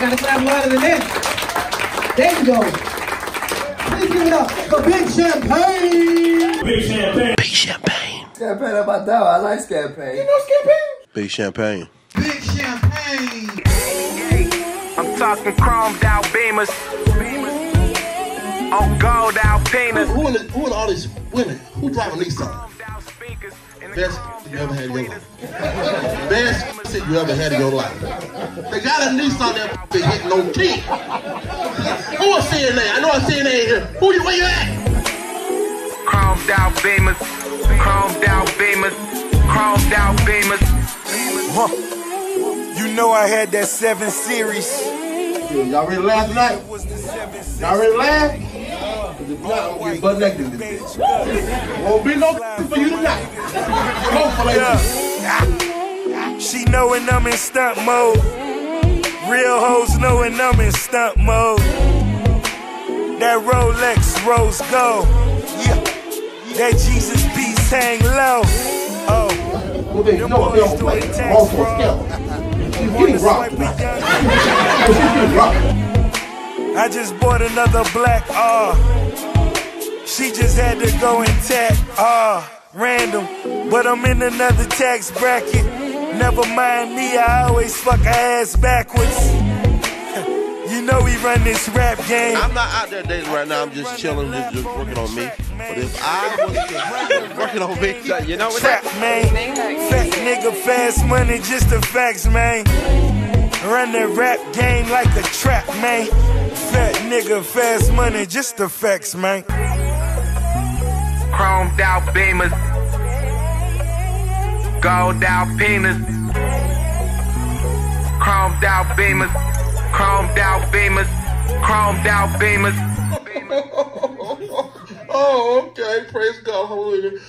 Gotta clap louder than that. There you go. Please give it up for Big Champagne. Big Champagne. Big Champagne. Champagne about that. I like Champagne. You know Champagne? Big Champagne. Big Champagne. I'm talking chromed out Beamers. On gold out Alpinas. Who are all these women? Who driving these songs? Best you ever had in your life. Best you ever had in your life. They got a niece on there that ain't no kid. Who a CNA? I know a CNA ain't here. Where you at? Chromed out Beamers. Chromed out Beamers. Chromed out Beamers. Huh. You know I had that 7 Series. Y'all ready to laugh tonight? Y'all ready to laugh? The blood will be butt naked in this bitch. Won't be no for you tonight. Hopefully. Yeah. She knowin' I'm in stunt mode. Real hoes knowin' I'm in stunt mode. That Rolex rose gold. Yeah. That Jesus piece hang low. Oh. Well, they know boys doing tax fraud. I just bought another black R. She just had to go and tap R. Random, but I'm in another tax bracket. Never mind me, I always fuck her ass backwards. You know we run this rap game. I'm not out there dating right now, I'm just chilling, just working on me. But if I was to working on me, you know what that man. Fat nigga, fast money, just the facts, man. Run the rap game like a trap, man. Fat nigga, fast money, just the facts, man. Chromed out Beamers. Gold out Penis. Chromed out Beamers. Chromed out Beamers. Chromed out Beamers. Oh, okay. Praise God. Hallelujah.